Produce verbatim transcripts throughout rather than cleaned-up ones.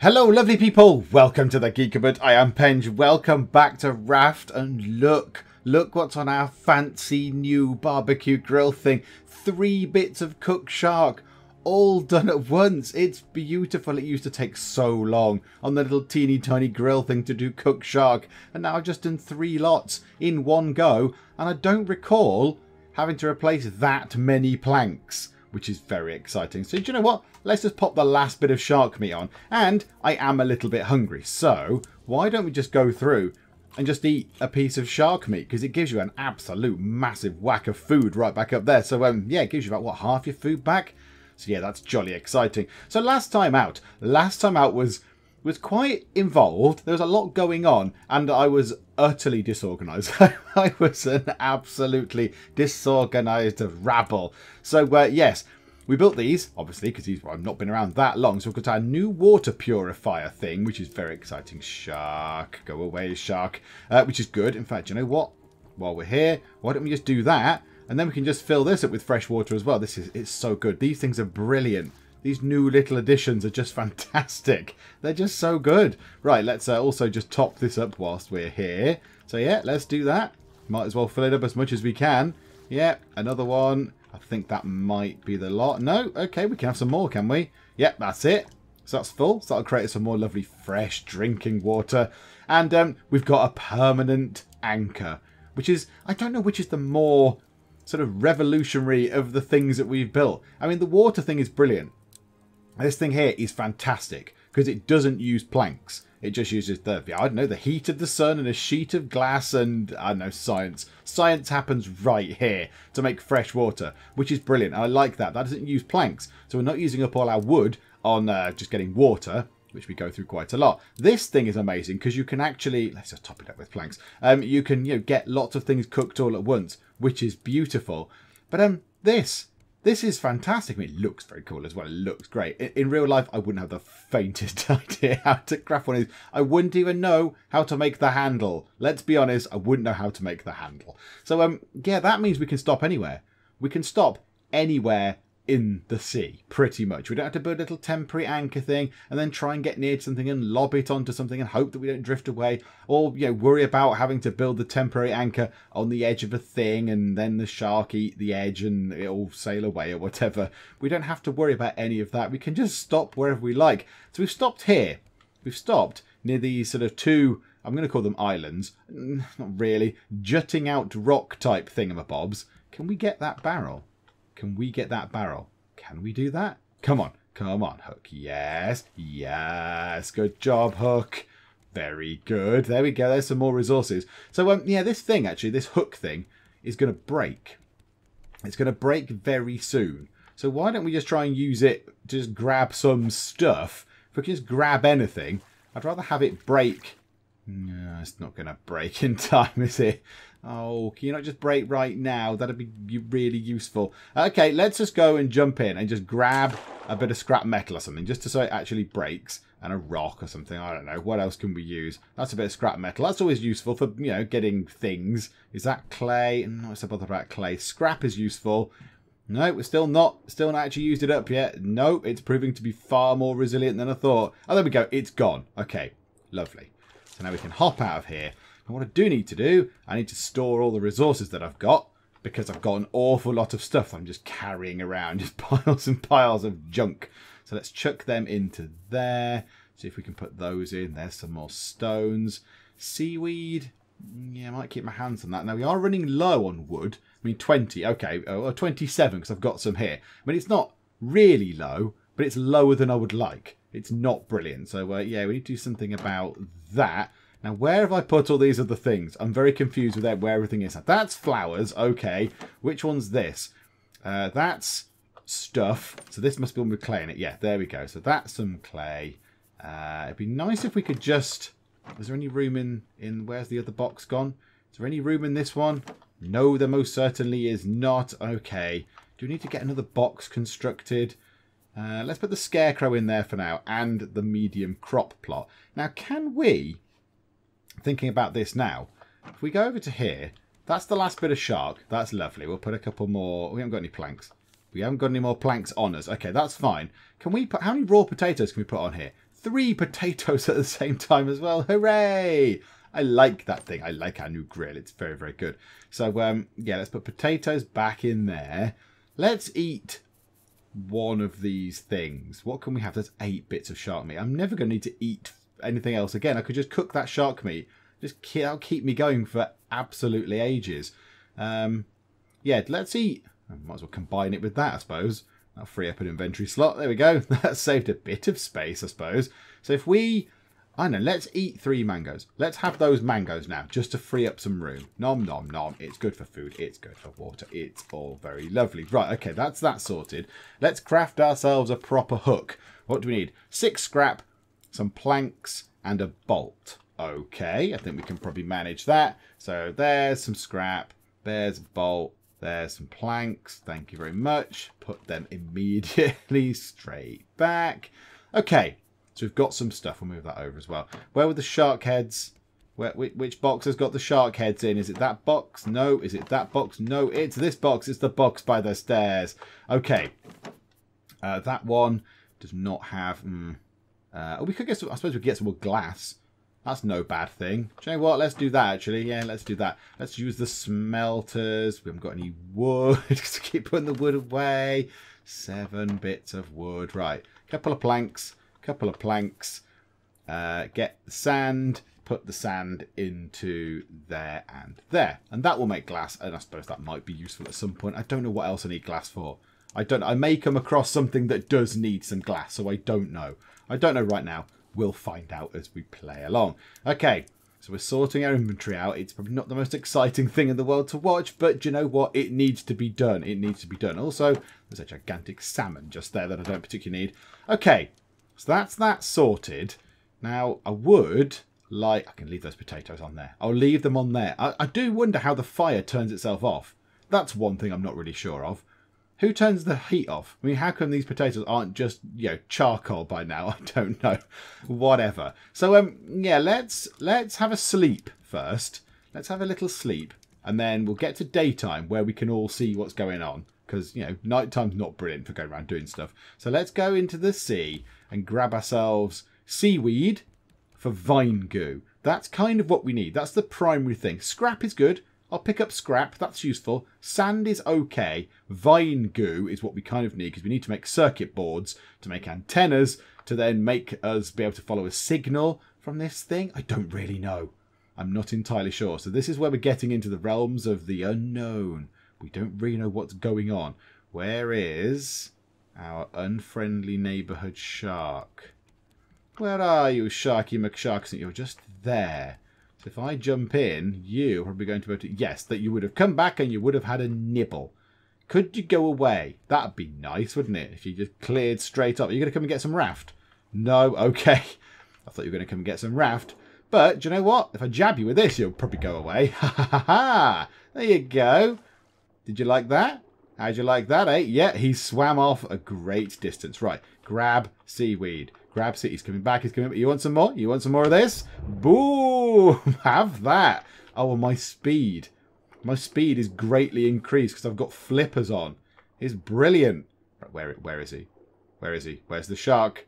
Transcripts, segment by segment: Hello lovely people, welcome to the Geek Cupboard. I am Penj, welcome back to Raft, and look, look what's on our fancy new barbecue grill thing. Three bits of Cook Shark, all done at once. It's beautiful. It used to take so long on the little teeny tiny grill thing to do Cook Shark, and now I've just done three lots in one go, and I don't recall having to replace that many planks, which is very exciting. So do you know what? Let's just pop the last bit of shark meat on. And I am a little bit hungry, so why don't we just go through and just eat a piece of shark meat? Because it gives you an absolute massive whack of food right back up there. So um, yeah, it gives you about, what, half your food back? So yeah, that's jolly exciting. So last time out, last time out was was quite involved. There was a lot going on, and I was utterly disorganised. I was an absolutely disorganised rabble. So uh, yes, we built these, obviously, because these, well, I've not been around that long. So we've got our new water purifier thing, which is very exciting. Shark, go away, shark, uh, which is good. In fact, you know what? While we're here, why don't we just do that? And then we can just fill this up with fresh water as well. This is, it's so good. These things are brilliant. These new little additions are just fantastic. They're just so good. Right, let's uh, also just top this up whilst we're here. So yeah, let's do that. Might as well fill it up as much as we can. Yeah, another one. I think that might be the lot. No? Okay, we can have some more, can we? Yep, that's it. So that's full. So that'll create some more lovely fresh drinking water. And um, we've got a permanent anchor, which is, I don't know which is the more sort of revolutionary of the things that we've built. I mean, the water thing is brilliant. This thing here is fantastic because it doesn't use planks. It just uses the, I don't know, the heat of the sun and a sheet of glass and, I don't know, science. Science happens right here to make fresh water, which is brilliant. And I like that. That doesn't use planks. So we're not using up all our wood on uh, just getting water, which we go through quite a lot. This thing is amazing because you can actually, let's just top it up with planks. Um, you can, you know, get lots of things cooked all at once, which is beautiful. But um, this... This is fantastic. I mean, it looks very cool as well. It looks great. In, in real life, I wouldn't have the faintest idea how to craft one of these. I wouldn't even know how to make the handle. Let's be honest, I wouldn't know how to make the handle. So, um, yeah, that means we can stop anywhere. We can stop anywhere in the sea, pretty much. We don't have to build a little temporary anchor thing and then try and get near to something and lob it onto something and hope that we don't drift away, or, you know, worry about having to build the temporary anchor on the edge of a thing and then the shark eat the edge and it'll sail away or whatever. We don't have to worry about any of that. We can just stop wherever we like. So we've stopped here. We've stopped near these sort of two, I'm going to call them islands, not really, jutting out rock type thingamabobs. Can we get that barrel? Can we get that barrel? Can we do that? Come on. Come on, Hook. Yes. Yes. Good job, Hook. Very good. There we go. There's some more resources. So, um, yeah, this thing, actually, this hook thing is going to break. It's going to break very soon. So why don't we just try and use it to just grab some stuff? If we can just grab anything, I'd rather have it break. No, it's not going to break in time, is it? Oh, can you not just break right now? That'd be really useful. Okay, let's just go and jump in and just grab a bit of scrap metal or something, just to so it actually breaks, and a rock or something. I don't know. What else can we use? That's a bit of scrap metal. That's always useful for, you know, getting things. Is that clay? No, it's a bother about clay. Scrap is useful. No, we're still not, still not actually used it up yet. No, it's proving to be far more resilient than I thought. Oh, there we go. It's gone. Okay, lovely. So now we can hop out of here. And what I do need to do, I need to store all the resources that I've got, because I've got an awful lot of stuff I'm just carrying around, just piles and piles of junk. So let's chuck them into there. See if we can put those in. There's some more stones. Seaweed. Yeah, I might keep my hands on that. Now, we are running low on wood. I mean, twenty. Okay, or twenty-seven, because I've got some here. I mean, it's not really low, but it's lower than I would like. It's not brilliant. So, uh, yeah, we need to do something about that. Now, where have I put all these other things? I'm very confused with where everything is. That's flowers. Okay. Which one's this? Uh, that's stuff. So this must be one with clay in it. Yeah, there we go. So that's some clay. Uh, it'd be nice if we could just... Is there any room in... in where's the other box gone? Is there any room in this one? No, there most certainly is not. Okay. Do we need to get another box constructed? Uh, let's put the scarecrow in there for now, and the medium crop plot. Now, can we, thinking about this now, if we go over to here, that's the last bit of shark. That's lovely. We'll put a couple more. We haven't got any planks. We haven't got any more planks on us. Okay, that's fine. Can we put, how many raw potatoes can we put on here? three potatoes at the same time as well. Hooray! I like that thing. I like our new grill. It's very, very good. So, um, yeah, let's put potatoes back in there. Let's eat one of these things. What can we have? There's eight bits of shark meat. I'm never going to need to eat anything else again. I could just cook that shark meat. Just keep, that'll keep me going for absolutely ages. Um, yeah, let's eat. I might as well combine it with that, I suppose. That'll free up an inventory slot. There we go. That saved a bit of space, I suppose. So if we... I know, let's eat three mangoes. Let's have those mangoes now, just to free up some room. Nom, nom, nom. It's good for food. It's good for water. It's all very lovely. Right, okay, that's that sorted. Let's craft ourselves a proper hook. What do we need? Six scrap, some planks, and a bolt. Okay, I think we can probably manage that. So there's some scrap. There's a bolt. There's some planks. Thank you very much. Put them immediately straight back. Okay. So we've got some stuff. We'll move that over as well. Where were the shark heads? Where, which box has got the shark heads in? Is it that box? No. Is it that box? No. It's this box. It's the box by the stairs. Okay. Uh, that one does not have... Mm, uh, we could get some... I suppose we could get some more glass. That's no bad thing. Do you know what? Let's do that, actually. Yeah, let's do that. Let's use the smelters. We haven't got any wood. Just keep putting the wood away. Seven bits of wood. Right. Couple of planks. Couple of planks, uh, get the sand, put the sand into there and there. And that will make glass, and I suppose that might be useful at some point. I don't know what else I need glass for. I don't. I may come across something that does need some glass, so I don't know. I don't know right now. We'll find out as we play along. Okay, so we're sorting our inventory out. It's probably not the most exciting thing in the world to watch, but do you know what? It needs to be done. It needs to be done. Also, there's a gigantic salmon just there that I don't particularly need. Okay. So that's that sorted. Now, I would like... I can leave those potatoes on there. I'll leave them on there. I, I do wonder how the fire turns itself off. That's one thing I'm not really sure of. Who turns the heat off? I mean, how come these potatoes aren't just, you know, charcoal by now? I don't know. Whatever. So, um, yeah, let's, let's have a sleep first. Let's have a little sleep. And then we'll get to daytime where we can all see what's going on. Because, you know, nighttime's not brilliant for going around doing stuff. So let's go into the sea and grab ourselves seaweed for vine goo. That's kind of what we need. That's the primary thing. Scrap is good. I'll pick up scrap. That's useful. Sand is okay. Vine goo is what we kind of need because we need to make circuit boards to make antennas to then make us be able to follow a signal from this thing. I don't really know. I'm not entirely sure. So this is where we're getting into the realms of the unknown. We don't really know what's going on. Where is our unfriendly neighbourhood shark? Where are you, Sharky McSharkson? You're just there. So if I jump in, you are probably going to go to... Yes, that you would have come back and you would have had a nibble. Could you go away? That would be nice, wouldn't it? If you just cleared straight up. Are you going to come and get some raft? No? Okay. I thought you were going to come and get some raft. But, do you know what? If I jab you with this, you'll probably go away. Ha ha ha ha! There you go. Did you like that? How'd you like that, eh? Yeah, he swam off a great distance. Right, grab seaweed. Grab seaweed. He's coming back. He's coming back. You want some more? You want some more of this? Boom! Have that. Oh, and my speed. My speed is greatly increased because I've got flippers on. It's brilliant. Where, where is he? Where is he? Where's the shark?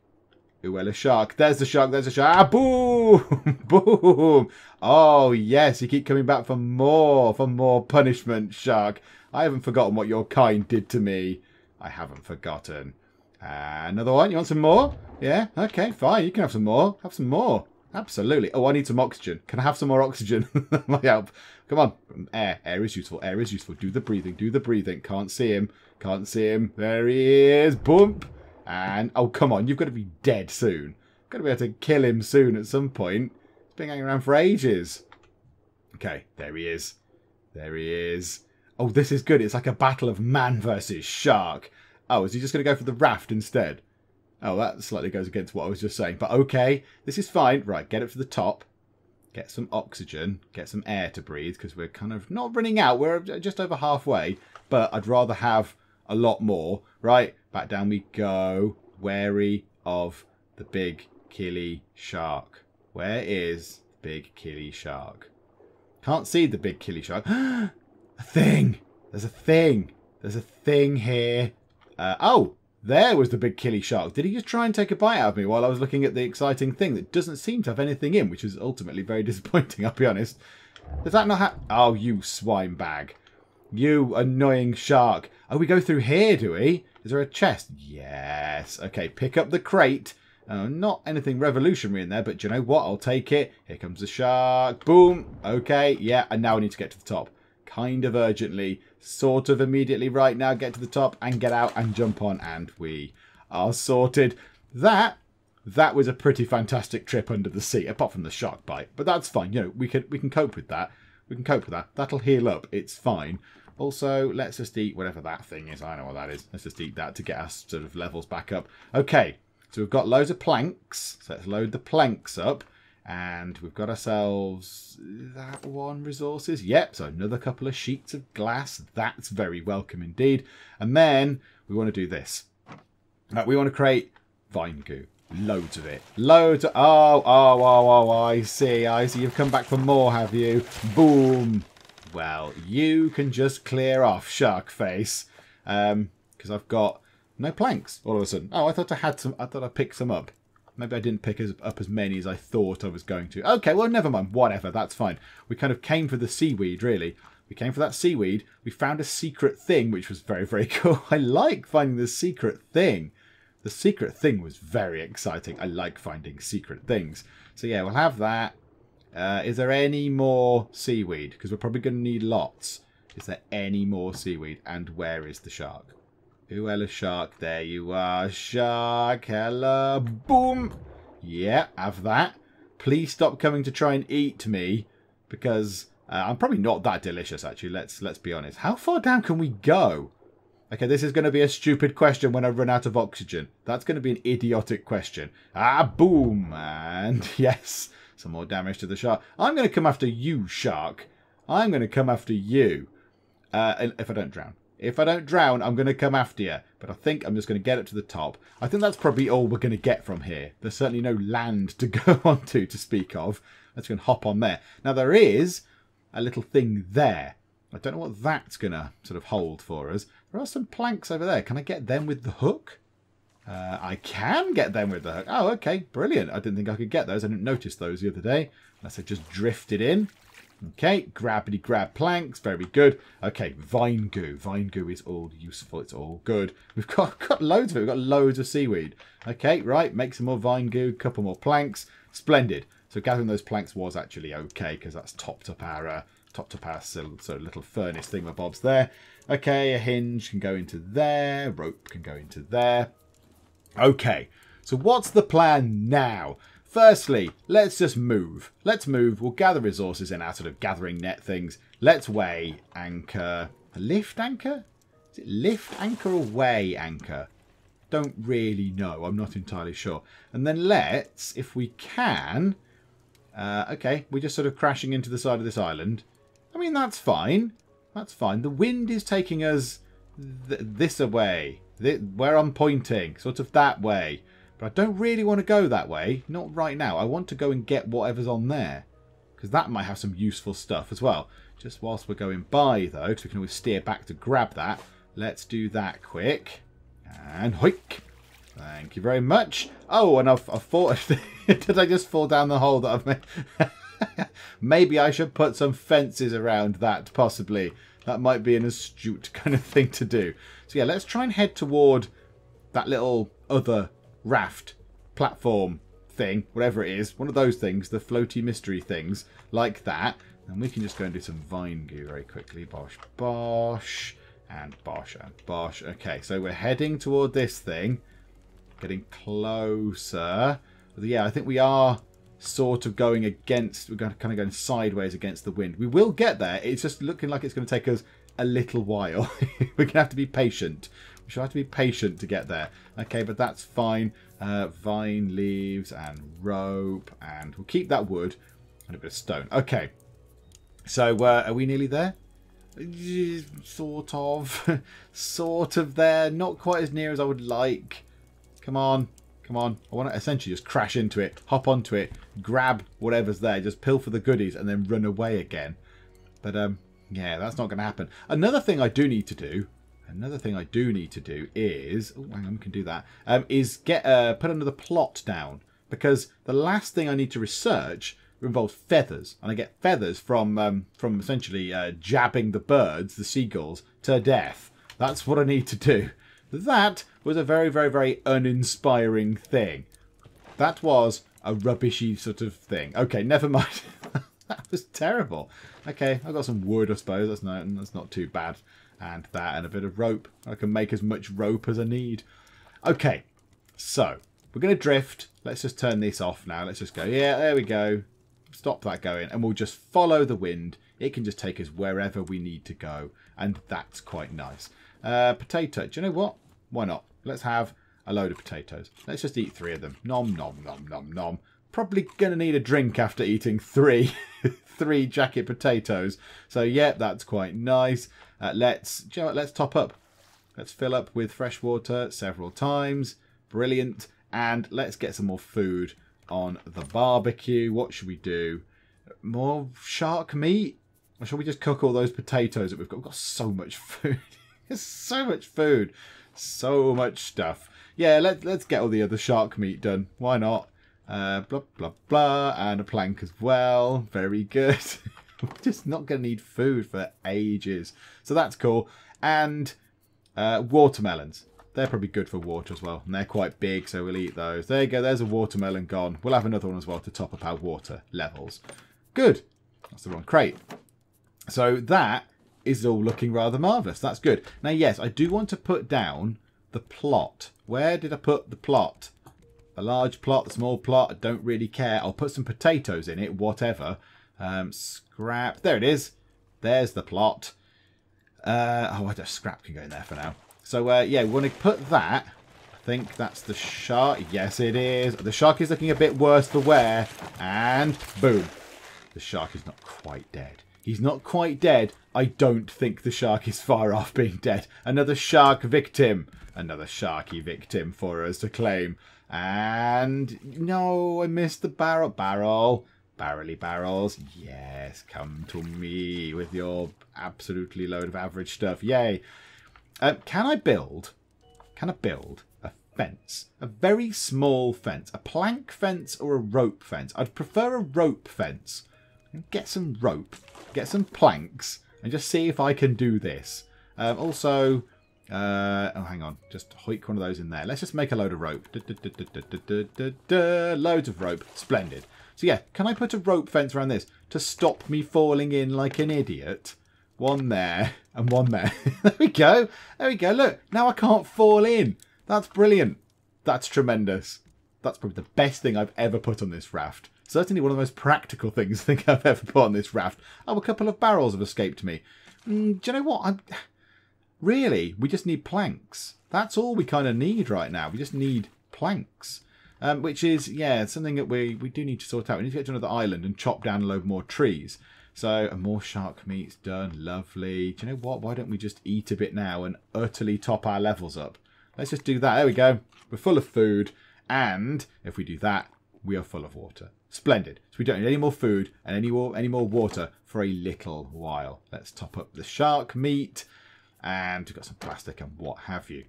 Uella shark. There's the shark. There's the shark. Ah, boom! Boom! Oh, yes. You keep coming back for more. For more punishment, shark. I haven't forgotten what your kind did to me. I haven't forgotten. Uh, another one? You want some more? Yeah? Okay, fine. You can have some more. Have some more. Absolutely. Oh, I need some oxygen. Can I have some more oxygen? That might help. Come on. Air. Air is useful. Air is useful. Do the breathing. Do the breathing. Can't see him. Can't see him. There he is. Boom. And, oh, come on. You've got to be dead soon. Got to be able to kill him soon at some point. He's been hanging around for ages. Okay. There he is. There he is. Oh, this is good. It's like a battle of man versus shark. Oh, is he just going to go for the raft instead? Oh, that slightly goes against what I was just saying. But okay, this is fine. Right, get up to the top. Get some oxygen. Get some air to breathe because we're kind of not running out. We're just over halfway. But I'd rather have a lot more. Right, back down we go. Wary of the big killy shark. Where is the big killy shark? Can't see the big killy shark. A thing. There's a thing. There's a thing here. Uh, oh, There was the big killie shark. Did he just try and take a bite out of me while I was looking at the exciting thing that doesn't seem to have anything in, which is ultimately very disappointing, I'll be honest. Does that not happen? Oh, you swine bag. You annoying shark. Oh, we go through here, do we? Is there a chest? Yes. Okay, pick up the crate. Uh, not anything revolutionary in there, but do you know what? I'll take it. Here comes the shark. Boom. Okay, yeah, and now I need to get to the top. Kind of urgently, sort of immediately right now. Get to the top and get out and jump on, and we are sorted. That, that was a pretty fantastic trip under the sea, apart from the shark bite. But that's fine. You know, we can, we can cope with that. We can cope with that. That'll heal up. It's fine. Also, let's just eat whatever that thing is. I know what that is. Let's just eat that to get our sort of levels back up. Okay, so we've got loads of planks. So let's load the planks up. And we've got ourselves that one, resources. Yep, so another couple of sheets of glass. That's very welcome indeed. And then we want to do this. Uh, we want to create vine goo. Loads of it. Loads of... Oh, oh, oh, oh, I see. I see. You've come back for more, have you? Boom. Well, you can just clear off, shark face. Um, because I've got no planks all of a sudden. Oh, I thought I had some. I thought I picked some up. Maybe I didn't pick as, up as many as I thought I was going to. Okay, well, never mind. Whatever, that's fine. We kind of came for the seaweed, really. We came for that seaweed. We found a secret thing, which was very, very cool. I like finding the secret thing. The secret thing was very exciting. I like finding secret things. So, yeah, we'll have that. Uh, is there any more seaweed? Because we're probably going to need lots. Is there any more seaweed? And where is the shark? Who ella shark? There you are, shark. Hello. Boom. Yeah, have that. Please stop coming to try and eat me, because uh, I'm probably not that delicious, actually. Let's let's be honest. How far down can we go? Okay, this is going to be a stupid question when I run out of oxygen. That's going to be an idiotic question. Ah, boom. And yes, some more damage to the shark. I'm going to come after you, shark. I'm going to come after you. Uh, if I don't drown. If I don't drown, I'm going to come after you. But I think I'm just going to get up to the top. I think that's probably all we're going to get from here. There's certainly no land to go onto to speak of. Let's go and hop on there. Now, there is a little thing there. I don't know what that's going to sort of hold for us. There are some planks over there. Can I get them with the hook? Uh, I can get them with the hook. Oh, okay. Brilliant. I didn't think I could get those. I didn't notice those the other day. Unless I just drifted in. Okay, grabbity-grab planks. Very good. Okay, vine goo. Vine goo is all useful. It's all good. We've got, got loads of it. We've got loads of seaweed. Okay, right. Make some more vine goo. Couple more planks. Splendid. So gathering those planks was actually okay, because that's topped up our uh, topped up our sort of little furnace thingamabobs there. Okay, a hinge can go into there. Rope can go into there. Okay, so what's the plan now? Firstly, let's just move. Let's move. We'll gather resources in our sort of gathering net things. Let's weigh anchor. A lift anchor? Is it lift anchor or weigh anchor? Don't really know. I'm not entirely sure. And then let's, if we can... Uh, okay, we're just sort of crashing into the side of this island. I mean, that's fine. That's fine. The wind is taking us th this away. Th where I'm pointing. Sort of that way. But I don't really want to go that way. Not right now. I want to go and get whatever's on there. Because that might have some useful stuff as well. Just whilst we're going by, though, because we can always steer back to grab that. Let's do that quick. And hoik. Thank you very much. Oh, and I've, I've thought... Did I just fall down the hole that I've made? Maybe I should put some fences around that, possibly. That might be an astute kind of thing to do. So, yeah, let's try and head toward that little other... raft, platform, thing, whatever it is. One of those things, the floaty mystery things, like that. And we can just go and do some vine goo very quickly. Bosh, bosh, and bosh, and bosh. Okay, so we're heading toward this thing. Getting closer. Yeah, I think we are sort of going against, we're kind of going sideways against the wind. We will get there. It's just looking like it's going to take us a little while. We're going to have to be patient. We should have to be patient to get there. Okay, but that's fine. Uh, vine leaves and rope. And we'll keep that wood and a bit of stone. Okay. So, uh, are we nearly there? Sort of. Sort of there. Not quite as near as I would like. Come on. Come on. I want to essentially just crash into it. Hop onto it. Grab whatever's there. Just pilfer the goodies and then run away again. But, um, yeah, that's not going to happen. Another thing I do need to do... Another thing I do need to do is... Oh, hang on, we can do that. Um, is get uh, put another plot down. Because the last thing I need to research involves feathers. And I get feathers from, um, from essentially uh, jabbing the birds, the seagulls, to death. That's what I need to do. That was a very, very, very uninspiring thing. That was a rubbishy sort of thing. Okay, never mind. That was terrible. Okay, I've got some wood, I suppose. That's not, that's not too bad. And that and a bit of rope. I can make as much rope as I need. Okay, so we're going to drift. Let's just turn this off now. Let's just go, yeah, there we go. Stop that going. And we'll just follow the wind. It can just take us wherever we need to go. And that's quite nice. Uh, potato. Do you know what? Why not? Let's have a load of potatoes. Let's just eat three of them. Nom, nom, nom, nom, nom. Probably going to need a drink after eating three three jacket potatoes. So, yeah, that's quite nice. Uh, let's, do you know what? Let's top up. Let's fill up with fresh water several times. Brilliant. And let's get some more food on the barbecue. What should we do? More shark meat? Or shall we just cook all those potatoes that we've got? We've got so much food. There's so much food. So much stuff. Yeah, let, let's get all the other shark meat done. Why not? Uh, blah, blah, blah. And a plank as well. Very good. We're just not going to need food for ages. So that's cool. And uh, watermelons. They're probably good for water as well. And they're quite big, so we'll eat those. There you go. There's a watermelon gone. We'll have another one as well to top up our water levels. Good. That's the wrong crate. So that is all looking rather marvellous. That's good. Now, yes, I do want to put down the plot. Where did I put the plot? A large plot, a small plot, I don't really care. I'll put some potatoes in it, whatever. Um, scrap. There it is. There's the plot. Uh, oh, I just scrap can go in there for now. So, uh, yeah, we want to put that. I think that's the shark. Yes, it is. The shark is looking a bit worse for wear. And boom. The shark is not quite dead. He's not quite dead. I don't think the shark is far off being dead. Another shark victim. Another sharky victim for us to claim. And no, I missed the barrel. Barrel. Barrelly barrels. Yes, come to me with your absolutely load of average stuff. Yay. Um, can I build, can I build a fence? A very small fence. A plank fence or a rope fence? I'd prefer a rope fence. Get some rope, get some planks, and just see if I can do this. Um, also, uh, oh, hang on. Just hoik one of those in there. Let's just make a load of rope. Da, da, da, da, da, da, da, da. Loads of rope. Splendid. So, yeah, can I put a rope fence around this to stop me falling in like an idiot? One there and one there. There we go. There we go. Look, now I can't fall in. That's brilliant. That's tremendous. That's probably the best thing I've ever put on this raft. Certainly one of the most practical things I think I've ever put on this raft. Oh, a couple of barrels have escaped me. Mm, do you know what? I'm... Really, we just need planks. That's all we kind of need right now. We just need planks. Um, which is, yeah, something that we, we do need to sort out. We need to get to another island and chop down a load more trees. So, and more shark meat's done. Lovely. Do you know what? Why don't we just eat a bit now and utterly top our levels up? Let's just do that. There we go. We're full of food. And if we do that, we are full of water. Splendid. So we don't need any more food and any more, any more water for a little while. Let's top up the shark meat. And we've got some plastic and what have you.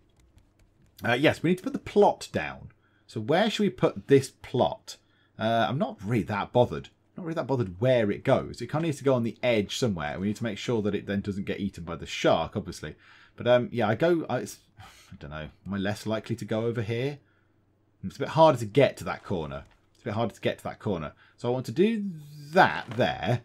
Uh, yes, we need to put the plot down. So where should we put this plot? Uh, I'm not really that bothered. Not really that bothered where it goes. It kind of needs to go on the edge somewhere. We need to make sure that it then doesn't get eaten by the shark, obviously. But um, yeah, I go. I, I don't know. Am I less likely to go over here? It's a bit harder to get to that corner. It's a bit harder to get to that corner. So I want to do that there,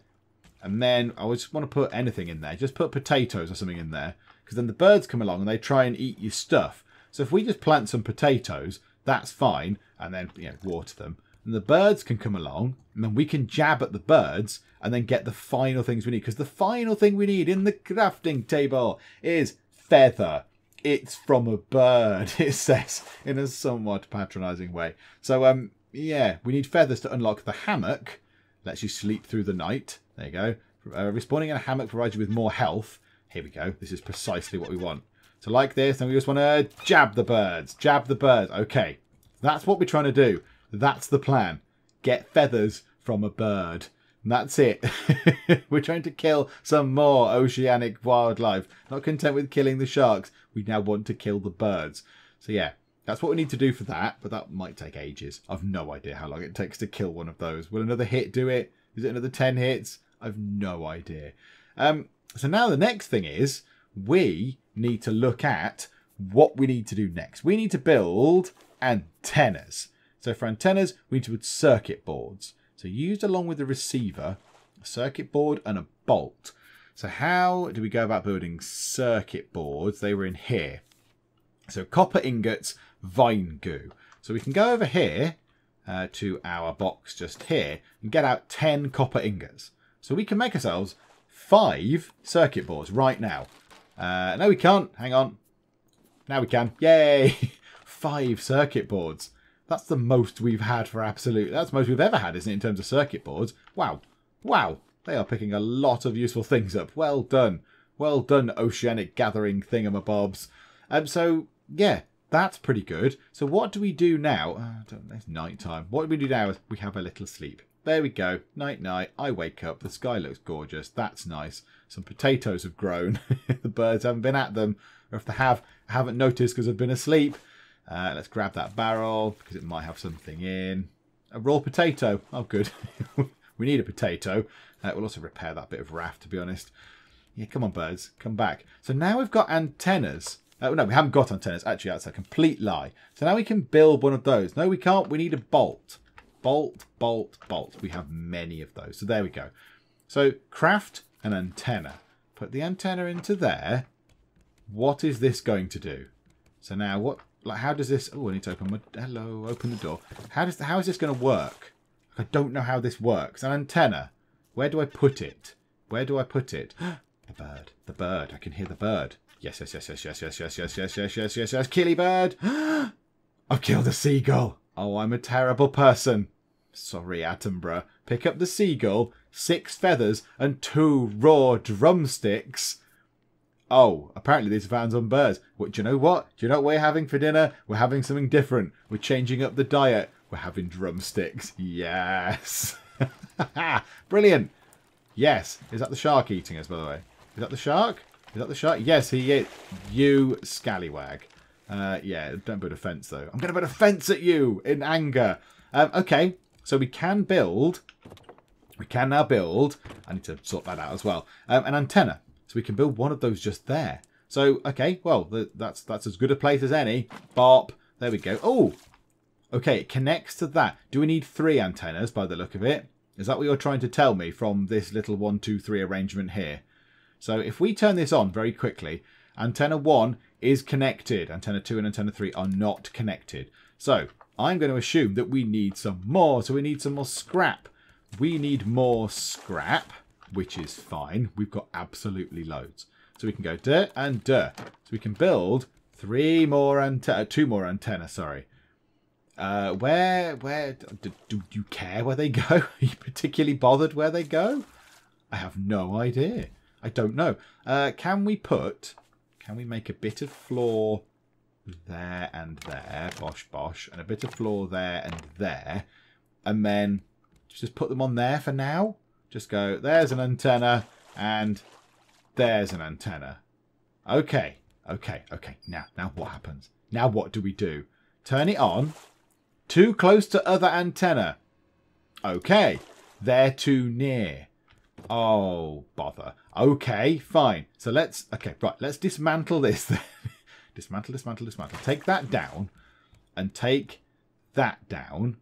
and then I just want to put anything in there. Just put potatoes or something in there, because then the birds come along and they try and eat your stuff. So if we just plant some potatoes, that's fine, and then you know, water them. And the birds can come along, and then we can jab at the birds and then get the final things we need. Because the final thing we need in the crafting table is feather. It's from a bird, it says, in a somewhat patronising way. So, um, yeah, we need feathers to unlock the hammock. Lets you sleep through the night. There you go. Uh, respawning in a hammock provides you with more health. Here we go. This is precisely what we want. So like this, and we just want to jab the birds. Jab the birds. Okay. That's what we're trying to do. That's the plan. Get feathers from a bird. And that's it. We're trying to kill some more oceanic wildlife. Not content with killing the sharks, we now want to kill the birds. So yeah, that's what we need to do for that, but that might take ages. I've no idea how long it takes to kill one of those. Will another hit do it? Is it another ten hits? I've no idea. Um, so now the next thing is we need to look at what we need to do next. We need to build antennas. So for antennas, we need to build circuit boards. So used along with the receiver, a circuit board and a bolt. So how do we go about building circuit boards? They were in here. So copper ingots, vine goo. So we can go over here uh, to our box just here and get out ten copper ingots. So we can make ourselves five circuit boards right now. Uh, no, we can't. Hang on. Now we can. Yay! Five circuit boards. That's the most we've had for absolute. That's the most we've ever had, isn't it, in terms of circuit boards? Wow. Wow. They are picking a lot of useful things up. Well done. Well done, oceanic gathering thingamabobs. Um, so, yeah, that's pretty good. So what do we do now? Uh, I don't know, it's night time. What do we do now is we have a little sleep. There we go. Night, night. I wake up. The sky looks gorgeous. That's nice. Some potatoes have grown. The birds haven't been at them. Or if they have, I haven't noticed because I've been asleep. Uh, let's grab that barrel because it might have something in. A raw potato. Oh, good. We need a potato. Uh, we'll also repair that bit of raft, to be honest. Yeah, come on, birds. Come back. So now we've got antennas. Uh, no, we haven't got antennas. Actually, that's a complete lie. So now we can build one of those. No, we can't. We need a bolt. Bolt, bolt, bolt. We have many of those. So there we go. So craft an antenna. Put the antenna into there. What is this going to do? So now what... Like, how does this... Oh, I need to open my... Hello, open the door. How does how is this going to work? I don't know how this works. An antenna. Where do I put it? Where do I put it? The bird. The bird. I can hear the bird. Yes, yes, yes, yes, yes, yes, yes, yes, yes, yes, yes, yes, yes. Killy bird. I've killed a seagull. Oh, I'm a terrible person. Sorry, Attenborough. Pick up the seagull, six feathers, and two raw drumsticks. Oh, apparently these are found on birds. What, do you know what? Do you know what we're having for dinner? We're having something different. We're changing up the diet. We're having drumsticks. Yes. Brilliant. Yes. Is that the shark eating us, by the way? Is that the shark? Is that the shark? Yes, he is. You scallywag. Uh, yeah, don't build a fence, though. I'm going to build a fence at you in anger. Um, okay, so we can build. We can now build. I need to sort that out as well. Um, an antenna. So we can build one of those just there. So, okay, well, the, that's that's as good a place as any. Bop. There we go. Oh, okay, it connects to that. Do we need three antennas by the look of it? Is that what you're trying to tell me from this little one, two, three arrangement here? So if we turn this on very quickly, antenna one is connected. Antenna two and antenna three are not connected. So I'm going to assume that we need some more. So we need some more scrap. We need more scrap. Which is fine. We've got absolutely loads. So we can go duh and duh. So we can build three more antenna, two more antenna, sorry. Uh, where, where, do, do you care where they go? Are you particularly bothered where they go? I have no idea. I don't know. Uh, can we put, can we make a bit of floor there and there, bosh, bosh, and a bit of floor there and there, and then just put them on there for now? Just go, there's an antenna, and there's an antenna. Okay, okay, okay. Now, now what happens? Now what do we do? Turn it on. Too close to other antenna. Okay, they're too near. Oh, bother. Okay, fine. So let's, okay, right, let's dismantle this then. Dismantle, dismantle, dismantle. Take that down, and take that down.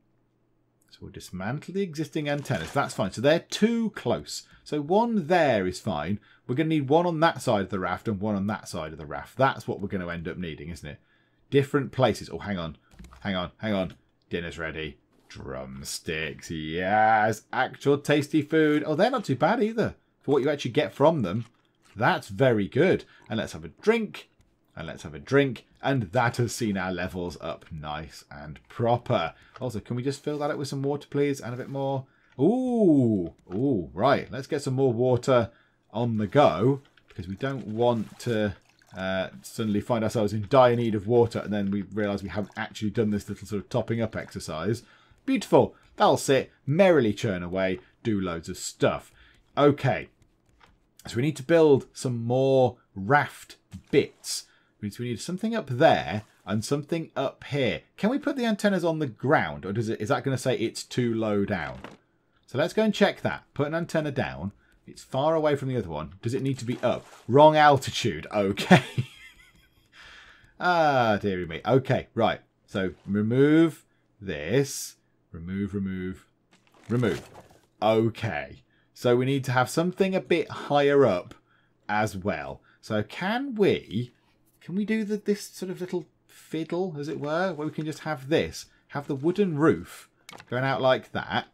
So we'll dismantle the existing antennas. That's fine. So they're too close. So one there is fine. We're going to need one on that side of the raft and one on that side of the raft. That's what we're going to end up needing, isn't it? Different places. Oh, hang on. Hang on. Hang on. Dinner's ready. Drumsticks. Yes. Actual tasty food. Oh, they're not too bad either for what you actually get from them. That's very good. And let's have a drink. And let's have a drink. And that has seen our levels up nice and proper. Also, can we just fill that up with some water, please? And a bit more. Ooh. Ooh, right. Let's get some more water on the go. Because we don't want to uh, suddenly find ourselves in dire need of water. And then we realise we haven't actually done this little sort of topping up exercise. Beautiful. That'll sit. Merrily churn away. do loads of stuff. Okay, so we need to build some more raft bits. Means we need something up there and something up here. Can we put the antennas on the ground, or does it, is that going to say it's too low down? So let's go and check that. Put an antenna down. It's far away from the other one. Does it need to be up? Wrong altitude. Okay. Ah, dearie me. Okay, right. So remove this. Remove, remove, remove. Okay. So we need to have something a bit higher up as well. So can we... Can we do the, this sort of little fiddle, as it were, where we can just have this? Have the wooden roof going out like that.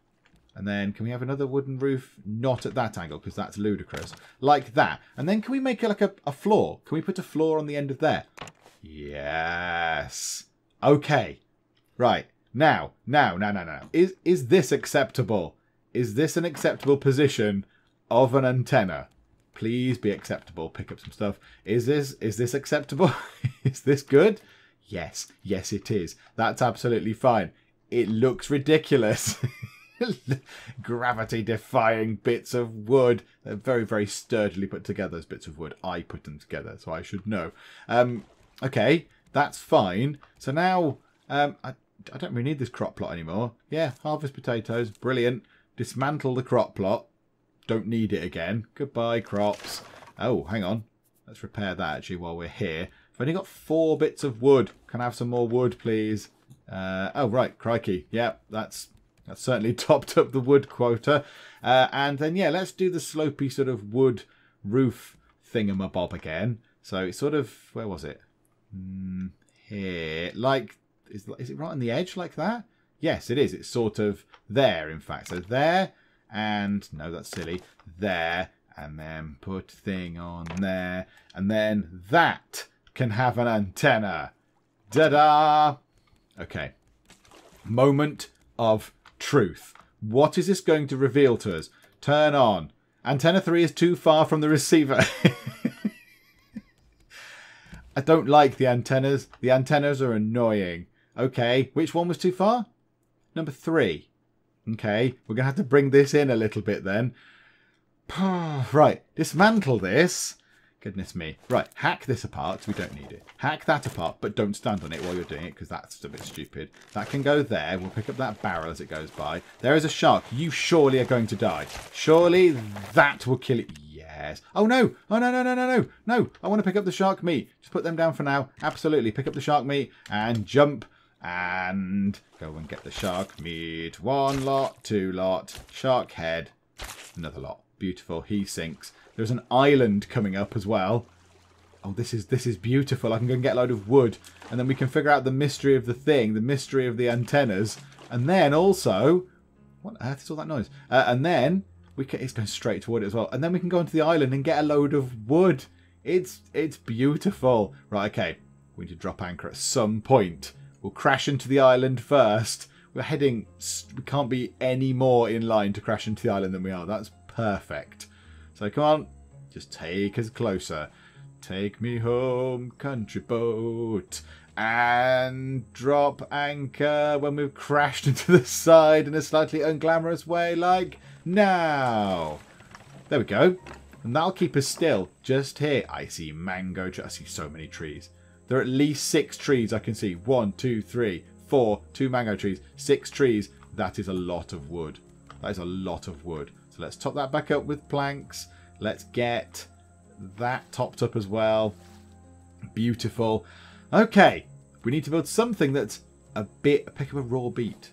And then can we have another wooden roof not at that angle, because that's ludicrous, like that? And then can we make it like a, a floor? Can we put a floor on the end of there? Yes. Okay. Right. Now, now, now, now, now. Is, is this acceptable? Is this an acceptable position of an antenna? Please be acceptable. Pick up some stuff. Is this, is this acceptable? Is this good? Yes. Yes, it is. That's absolutely fine. It looks ridiculous. Gravity-defying bits of wood. They're very, very sturdily put together as bits of wood. I put them together, so I should know. Um, okay, that's fine. So now, um, I, I don't really need this crop plot anymore. Yeah, harvest potatoes. Brilliant. Dismantle the crop plot. Don't need it again. Goodbye, crops. Oh, hang on. Let's repair that, actually, while we're here. I've only got four bits of wood. Can I have some more wood, please? Uh, oh, right. Crikey. Yeah, that's... That certainly topped up the wood quota. Uh, and then, yeah, let's do the slopey sort of wood roof thingamabob again. So it's sort of, where was it? Mm, here. Like, is, is it right on the edge like that? Yes, it is. It's sort of there, in fact. So there and, no, that's silly. There and then put thing on there. And then that can have an antenna. Ta-da! Okay. Moment of... truth. What is this going to reveal to us? Turn on. Antenna three is too far from the receiver. I don't like the antennas. The antennas are annoying. Okay. Which one was too far? Number three. Okay. We're going to have to bring this in a little bit then. Right. Dismantle this. Goodness me. Right. Hack this apart. We don't need it. Hack that apart, but don't stand on it while you're doing it, because that's a bit stupid. That can go there. We'll pick up that barrel as it goes by. There is a shark. You surely are going to die. Surely that will kill it. Yes. Oh, no. Oh, no, no, no, no, no. No. I want to pick up the shark meat. Just put them down for now. Absolutely. Pick up the shark meat and jump and go and get the shark meat. One lot, two lot, shark head, another lot. Beautiful. He sinks. There's an island coming up as well. Oh, this is this is beautiful. I can go and get a load of wood. And then we can figure out the mystery of the thing, the mystery of the antennas. And then also... What on earth is all that noise? Uh, and then... we can, it's going straight toward it as well. And then we can go onto the island and get a load of wood. It's, it's beautiful. Right, okay. We need to drop anchor at some point. We'll crash into the island first. We're heading... We can't be any more in line to crash into the island than we are. That's perfect. So come on, just take us closer. Take me home, country boat. And drop anchor when we've crashed into the side in a slightly unglamorous way like now. There we go. And that'll keep us still just here. I see mango trees. I see so many trees. There are at least six trees I can see. One, two, three, four, two mango trees, six trees. That is a lot of wood. That is a lot of wood. So let's top that back up with planks. Let's get that topped up as well. Beautiful. Okay. We need to build something that's a bit... Pick up a raw beet.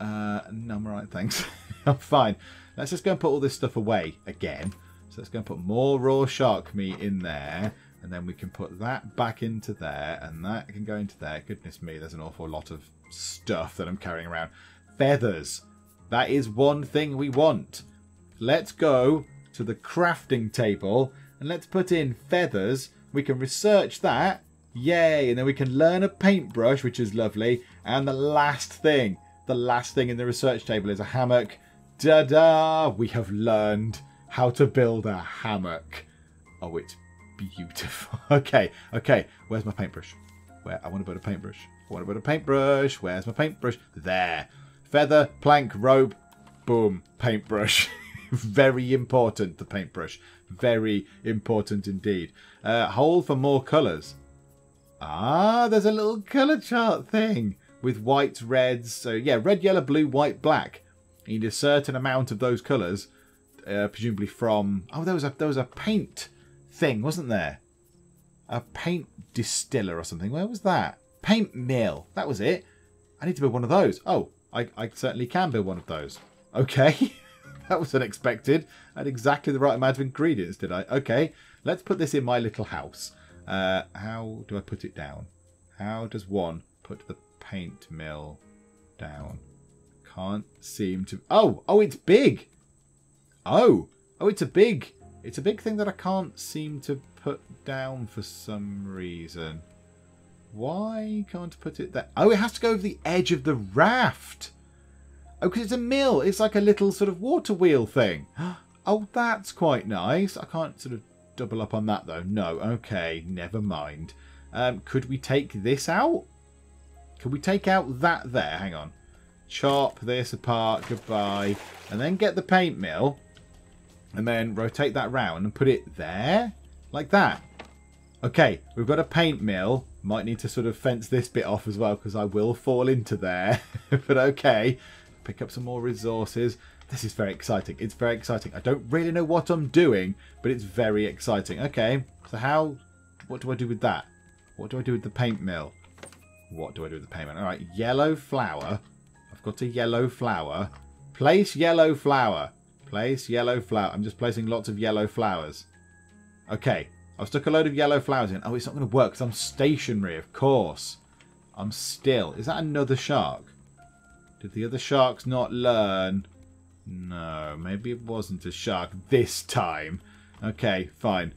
Uh, no, I'm all right, thanks. I'm fine. Let's just go and put all this stuff away again. So let's go and put more raw shark meat in there. And then we can put that back into there. And that can go into there. Goodness me, there's an awful lot of stuff that I'm carrying around. Feathers. That is one thing we want. Let's go to the crafting table and let's put in feathers. We can research that. Yay. And then we can learn a paintbrush, which is lovely. And the last thing, the last thing in the research table is a hammock. Ta-da! We have learned how to build a hammock. Oh, it's beautiful. Okay. Okay. Where's my paintbrush? Where? I want to build a paintbrush. I want to build a paintbrush. Where's my paintbrush? There. Feather, plank, rope. Boom. Paintbrush. Very important, the paintbrush. Very important indeed. Uh, hole for more colours. Ah, there's a little colour chart thing with whites, reds. So, yeah, red, yellow, blue, white, black. You need a certain amount of those colours, uh, presumably from... Oh, there was, a, there was a paint thing, wasn't there? A paint distiller or something. Where was that? Paint mill. That was it. I need to build one of those. Oh, I, I certainly can build one of those. Okay. That was unexpected. I had exactly the right amount of ingredients, did I? Okay, let's put this in my little house. Uh, how do I put it down? How does one put the paint mill down? Can't seem to... Oh! Oh, it's big! Oh! Oh, it's a big... It's a big thing that I can't seem to put down for some reason. Why can't I put it there? Oh, it has to go over the edge of the raft! Oh, because it's a mill. It's like a little sort of water wheel thing. Oh, that's quite nice. I can't sort of double up on that, though. No. Okay. Never mind. Um, could we take this out? Could we take out that there? Hang on. Chop this apart. Goodbye. And then get the paint mill. And then rotate that round and put it there. Like that. Okay. We've got a paint mill. Might need to sort of fence this bit off as well because I will fall into there. But okay. Pick up some more resources. This is very exciting. It's very exciting. I don't really know what I'm doing, but it's very exciting. Okay, so how... What do I do with that? What do I do with the paint mill? What do I do with the paint mill? All right, yellow flower. I've got a yellow flower. Place yellow flower. Place yellow flower. I'm just placing lots of yellow flowers. Okay, I've stuck a load of yellow flowers in. Oh, it's not going to work because I'm stationary, of course. I'm still... Is that another shark? Did the other sharks not learn? No, maybe it wasn't a shark this time. Okay, fine.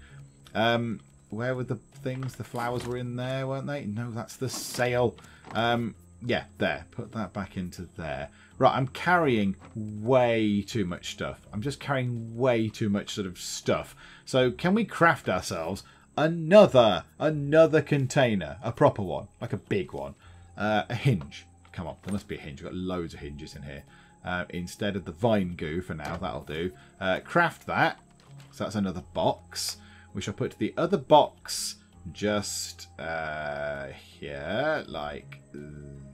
Um, where were the things? The flowers were in there, weren't they? No, that's the sail. Um, yeah, there. Put that back into there. Right, I'm carrying way too much stuff. I'm just carrying way too much sort of stuff. So can we craft ourselves another, another container? A proper one, like a big one. Uh, a hinge. Come on, there must be a hinge. We've got loads of hinges in here. Uh, instead of the vine goo for now, that'll do. Uh, craft that. So that's another box. We shall put the other box just uh, here, like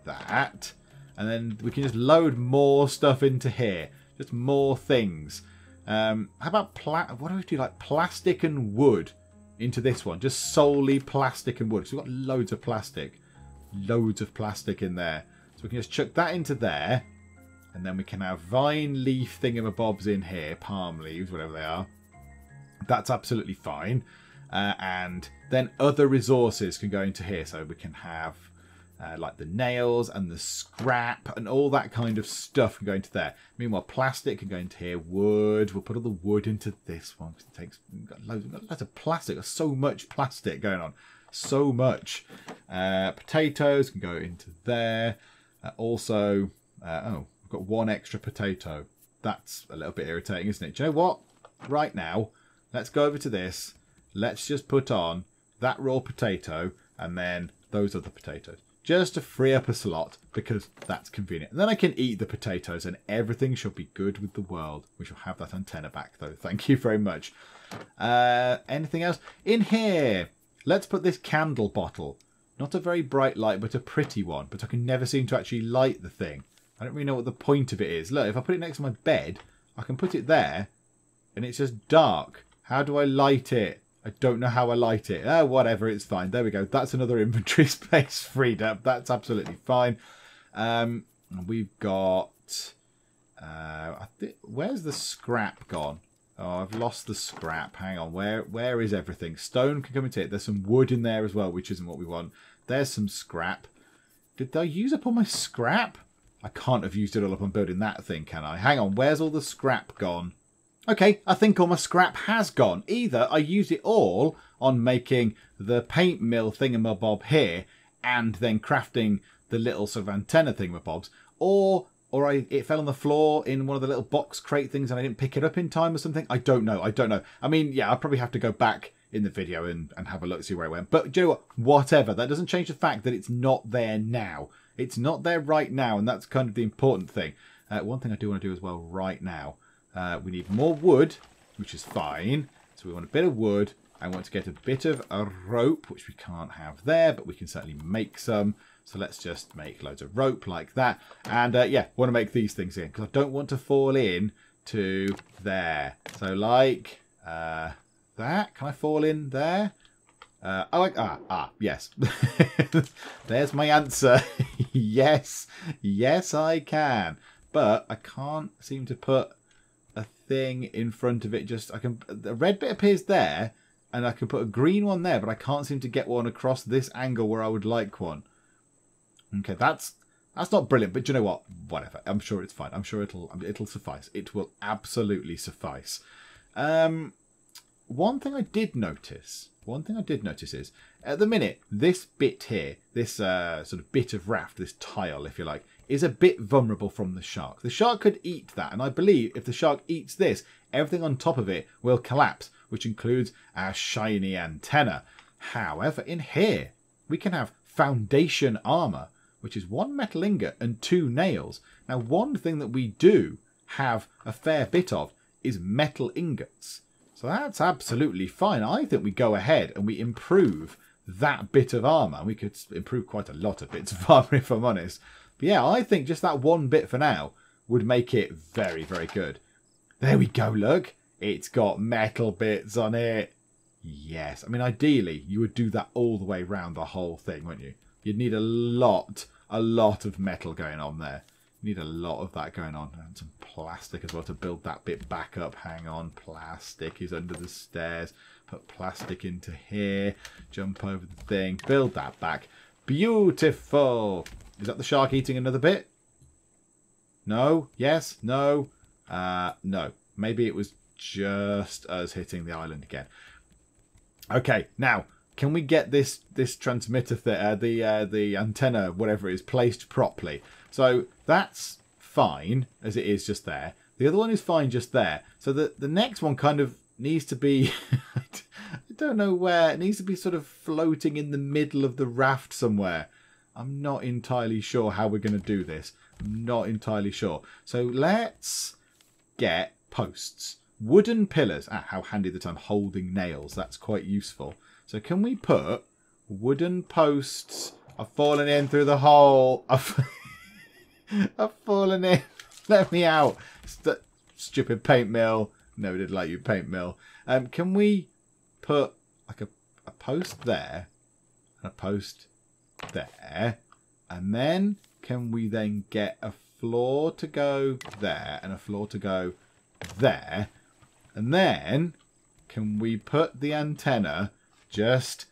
that. And then we can just load more stuff into here. Just more things. Um, how about, pla what do we do? Like plastic and wood into this one. Just solely plastic and wood. So we've got loads of plastic. Loads of plastic in there. We can just chuck that into there. And then we can have vine leaf thingamabobs in here. Palm leaves, whatever they are. That's absolutely fine. Uh, and then other resources can go into here. So we can have uh, like the nails and the scrap and all that kind of stuff can go into there. Meanwhile, plastic can go into here. Wood. We'll put all the wood into this one. Because it takes... We've got loads, we've got loads of plastic. There's so much plastic going on. So much. Uh, potatoes can go into there. Uh, also, uh, oh, I've got one extra potato. That's a little bit irritating, isn't it? Do you know what? Right now, let's go over to this. Let's just put on that raw potato and then those other potatoes. Just to free up a slot because that's convenient. And then I can eat the potatoes and everything shall be good with the world. We shall have that antenna back though. Thank you very much. Uh, anything else? In here, let's put this candle bottle. Not a very bright light, but a pretty one. But I can never seem to actually light the thing. I don't really know what the point of it is. Look, if I put it next to my bed, I can put it there, and it's just dark. How do I light it? I don't know how I light it. Oh, whatever, it's fine. There we go. That's another inventory space freed up. That's absolutely fine. Um, we've got... Uh, I think, where's the scrap gone? Oh, I've lost the scrap. Hang on. Where where is everything? Stone can come into it. There's some wood in there as well, which isn't what we want. There's some scrap. Did I use up all my scrap? I can't have used it all up on building that thing, can I? Hang on. Where's all the scrap gone? Okay, I think all my scrap has gone. Either I used it all on making the paint mill thingamabob here and then crafting the little sort of antenna thingamabobs, or... Or I, it fell on the floor in one of the little box crate things and I didn't pick it up in time or something. I don't know. I don't know. I mean, yeah, I'll probably have to go back in the video and, and have a look, see where it went. But do you know what? Whatever. That doesn't change the fact that it's not there now. It's not there right now, and that's kind of the important thing. Uh, one thing I do want to do as well right now, uh, we need more wood, which is fine. So we want a bit of wood. I want to get a bit of a rope, which we can't have there, but we can certainly make some. So let's just make loads of rope like that. And uh, yeah, want to make these things again, because I don't want to fall in to there. So like uh, that. Can I fall in there? Uh, I like, ah, ah, yes. There's my answer. Yes, yes, I can. But I can't seem to put a thing in front of it. Just, I can, the red bit appears there, and I can put a green one there, but I can't seem to get one across this angle where I would like one. Okay, that's that's not brilliant, but do you know what? Whatever. I'm sure it's fine. I'm sure it'll it'll suffice. It will absolutely suffice. Um, one thing I did notice. One thing I did notice is at the minute this bit here, this uh, sort of bit of raft, this tile, if you like, is a bit vulnerable from the shark. The shark could eat that, and I believe if the shark eats this, everything on top of it will collapse, which includes our shiny antenna. However, in here, we can have foundation armour, which is one metal ingot and two nails. Now, one thing that we do have a fair bit of is metal ingots. So that's absolutely fine. I think we go ahead and we improve that bit of armour. We could improve quite a lot of bits of armour, if I'm honest. But yeah, I think just that one bit for now would make it very, very good. There we go, look. It's got metal bits on it. Yes. I mean, ideally, you would do that all the way round the whole thing, wouldn't you? You'd need a lot, a lot of metal going on there. You need a lot of that going on. And some plastic as well to build that bit back up. Hang on. Plastic is under the stairs. Put plastic into here. Jump over the thing. Build that back. Beautiful. Is that the shark eating another bit? No? Yes? No? Uh, no. Maybe it was just us hitting the island again. Okay, now can we get this this transmitter, th uh, the uh, the antenna, whatever it is, placed properly? So that's fine as it is just there. The other one is fine just there. So the the next one kind of needs to be, I don't know where, it needs to be sort of floating in the middle of the raft somewhere. I'm not entirely sure how we're going to do this. I'm not entirely sure. So let's get posts. Wooden pillars. Ah, how handy that I'm holding nails. That's quite useful. So can we put wooden posts? I've fallen in through the hole. I've, I've fallen in. Let me out. St stupid paint mill. No, I didn't like you, paint mill. Um, can we put like a, a post there and a post there? And then can we then get a floor to go there and a floor to go there? And then, can we put the antenna just